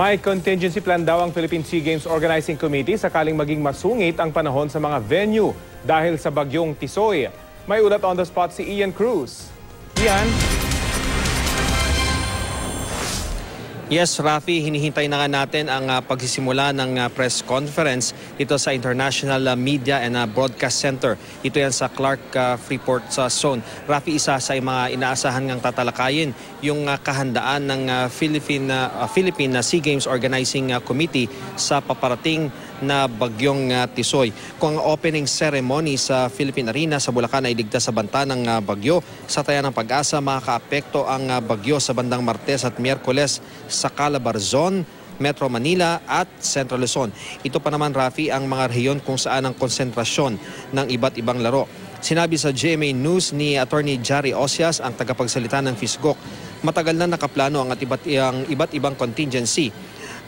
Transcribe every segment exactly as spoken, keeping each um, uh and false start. May contingency plan daw ang Philippine Sea Games Organizing Committee sakaling maging masungit ang panahon sa mga venue dahil sa Bagyong Tisoy. May ulat on the spot si Ian Cruz. Ian? Yes, Rafi, hinihintay na nga natin ang uh, pagsisimula ng uh, press conference dito sa International uh, Media and uh, Broadcast Center. Ito yan sa Clark uh, Freeport uh, Zone. Rafi, isa sa mga inaasahan ngang tatalakayin yung uh, kahandaan ng uh, Philippine, uh, Philippine uh, Sea Games Organizing uh, Committee sa paparating na Bagyong uh, Tisoy. Kung ang opening ceremony sa Philippine Arena sa Bulacan ay ligtas sa banta ng uh, bagyo, sa taya ng Pagasa makakaapekto ang uh, bagyo sa bandang Martes at Miyerkules sa CALABARZON, Metro Manila at Central Luzon. Ito pa naman, Rafi, ang mga rehiyon kung saan ang konsentrasyon ng iba't ibang laro. Sinabi sa G M A News ni Attorney Jerry Ocias, ang tagapagsalita ng F I S G O C, matagal na nakaplano ang iba't, ang iba't ibang contingency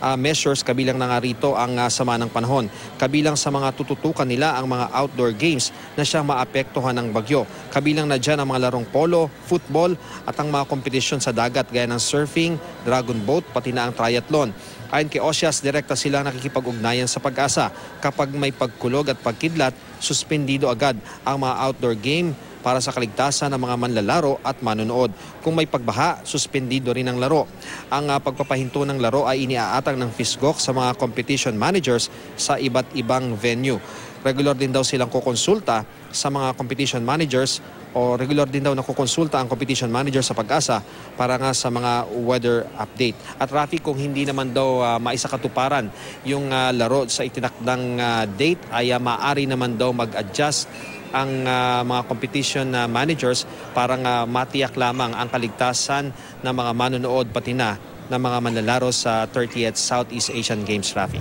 uh, measures, kabilang na nga rito ang uh, sama ng panahon. Kabilang sa mga tututukan nila ang mga outdoor games na siyang maapektuhan ng bagyo. Kabilang na dyan ang mga larong polo, football at ang mga kompetisyon sa dagat gaya ng surfing, dragon boat, pati na ang triathlon. Ayon kay Ocias, direkta sila nakikipag-ugnayan sa Pag-asa. Kapag may pagkulog at pagkidlat, suspendido agad ang mga outdoor game para sa kaligtasan ng mga manlalaro at manonood. Kung may pagbaha, suspendido rin ang laro. Ang uh, pagpapahinto ng laro ay iniaatang ng F I S G O C sa mga competition managers sa iba't ibang venue. Regular din daw silang kukonsulta sa mga competition managers o regular din daw nakukonsulta ang competition manager sa Pag-asa para nga sa mga weather update. At Rafi, kung hindi naman daw uh, maisakatuparan yung uh, laro sa itinakdang uh, date, ay uh, maaari naman daw mag-adjust ang uh, mga competition uh, managers para nga uh, matiyak lamang ang kaligtasan ng mga manonood pati na ng mga manlalaro sa thirtieth Southeast Asian Games, Rafi.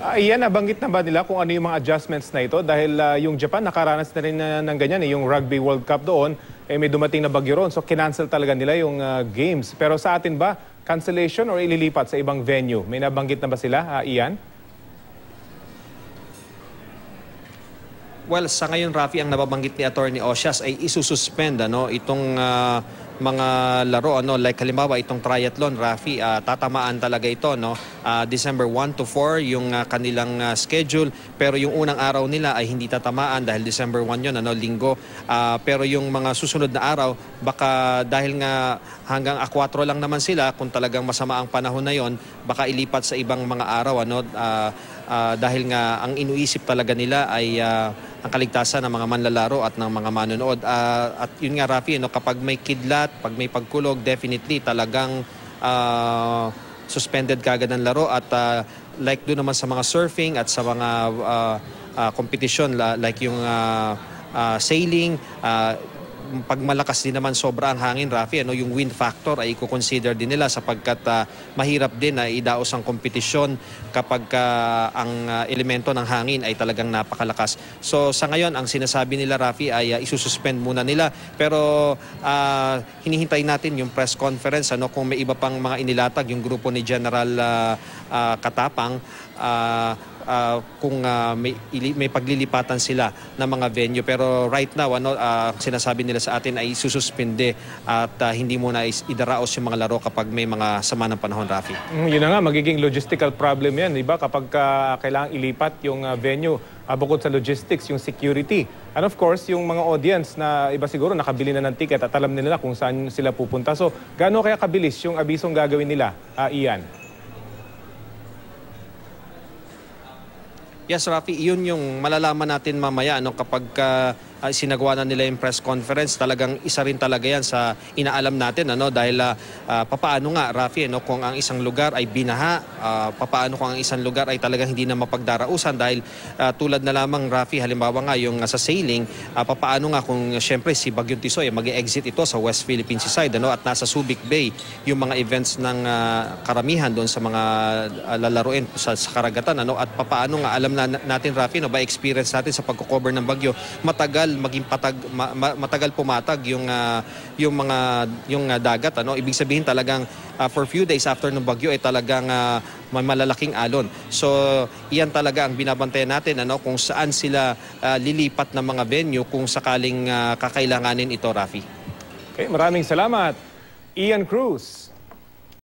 Uh, Iyan, nabanggit na ba nila kung ano yung mga adjustments na ito? Dahil uh, yung Japan nakaranas na rin na, ng ganyan, eh, yung Rugby World Cup doon, eh, may dumating na bagyo roon, so kinancel talaga nila yung uh, games. Pero sa atin ba, cancellation or ililipat sa ibang venue? May nabanggit na ba sila, uh, Iyan? Well, sa ngayon, Rafi, ang nababanggit ni Attorney Ocias ay isususpend ano, itong uh, mga laro. Ano, like halimbawa, itong triathlon, Rafi, uh, tatamaan talaga ito. No? Uh, December one to four, yung uh, kanilang uh, schedule. Pero yung unang araw nila ay hindi tatamaan dahil December one yun, ano, linggo. Uh, pero yung mga susunod na araw, baka dahil nga hanggang A four lang naman sila, kung talagang masama ang panahon na yon, baka ilipat sa ibang mga araw. Ano, uh, uh, dahil nga ang inuisip talaga nila ay... Uh, ang kaligtasan ng mga manlalaro at ng mga manonood. Uh, at yun nga, Rafi, no, kapag may kidlat, pag may pagkulog, definitely talagang uh, suspended kagad ang laro. At uh, like doon naman sa mga surfing at sa mga uh, uh, competition, like yung uh, uh, sailing, uh, pag malakas din naman sobra ang hangin, Rafi, ano, yung wind factor ay i-consider din nila sapagkat uh, mahirap din na uh, idaos ang kompetisyon kapag uh, ang uh, elemento ng hangin ay talagang napakalakas. So sa ngayon, ang sinasabi nila, Rafi, ay uh, isususpend muna nila. Pero uh, hinihintay natin yung press conference, ano, kung may iba pang mga inilatag yung grupo ni General uh, uh, Katapang. Uh, Uh, kung uh, may, may paglilipatan sila ng mga venue. Pero right now, ano, uh, sinasabi nila sa atin ay sususpinde at uh, hindi muna idaraos yung mga laro kapag may mga sama ng panahon, Rafi. Mm, yun na nga, magiging logistical problem yan, di ba? Kapag uh, kailangang ilipat yung uh, venue, uh, bukod sa logistics, yung security. And of course, yung mga audience na iba siguro nakabili na ng ticket at alam nila kung saan sila pupunta. So, gaano kaya kabilis yung abisong gagawin nila, uh, Ian? Yes, Rafi, yun yung malalaman natin mamaya, ano, kapag uh, sinagawa na nila yung press conference. Talagang isa rin talaga yan sa inaalam natin, ano, dahil uh, uh, papaano nga, Rafi, ano, kung ang isang lugar ay binaha, uh, papaano kung ang isang lugar ay talagang hindi na mapagdarausan dahil uh, tulad na lamang, Rafi, halimbawa nga yung uh, sa sailing, uh, papaano nga kung uh, syempre si Bagyong Tisoy mag-exit ito sa West Philippine Seaside, ano, at nasa Subic Bay yung mga events ng uh, karamihan doon sa mga uh, lalaruin sa, sa karagatan, ano, at papaano nga alam na natin, Rafi, no, by experience natin sa pagko-cover ng bagyo, matagal maging patag ma, ma, matagal pumatag yung uh, yung mga yung uh, dagat, ano, ibig sabihin talagang uh, for few days after ng bagyo ay talagang uh, may malalaking alon. So, iyan talaga ang binabantayan natin, ano, kung saan sila uh, lilipat ng mga venue kung sakaling uh, kakailanganin ito, Rafi. Okay, maraming salamat, Ian Cruz.